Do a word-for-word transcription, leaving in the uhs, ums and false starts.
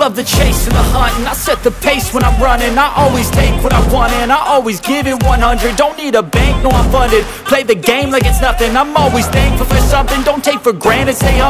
love the chase and the hunt, and I set the pace when I'm running. I always take what I want and I always give it one hundred. Don't need a bank, no I'm funded. Play the game like it's nothing. I'm always thankful for something. Don't take for granted, say I'm